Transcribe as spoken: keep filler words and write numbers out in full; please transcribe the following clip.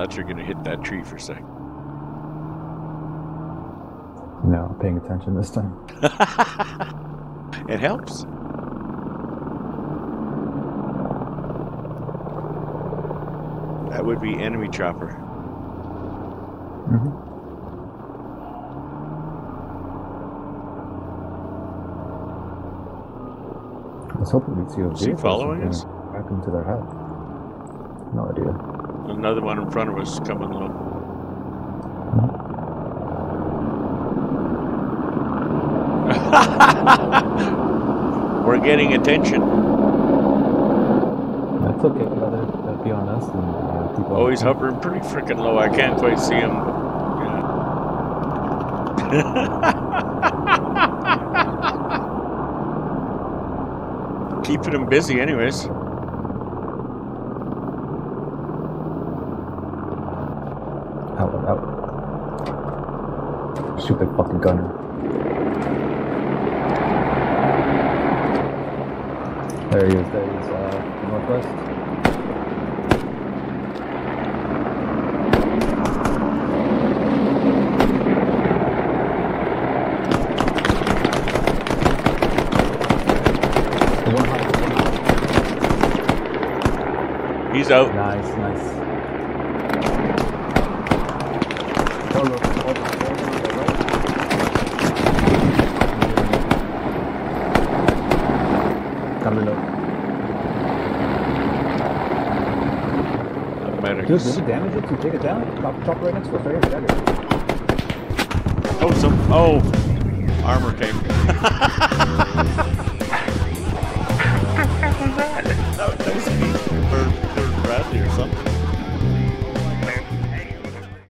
thought you were going to hit that tree for a second. No, I'm paying attention this time. It helps. That would be enemy chopper. Mm-hmm. I was hoping we'd see those vehicles. Is he following us? Back into their head. No idea. Another one in front of us coming along. Mm-hmm. We're getting attention. That's okay, brother. That'd be on us. And, uh, people oh, he's hovering pretty freaking low. I can't quite see him. Yeah. Keeping them busy, anyways. Out, out. Stupid fucking gunner. There he is, there he is, uh, northwest. He's out. Nice, nice. Hold on, hold on, hold on. Coming up. Dude, does it damage it? Can you take it down? Top, top right next to us, right here. Oh, some. Oh! Armor came. What the fuck was that? That was nice. Or something.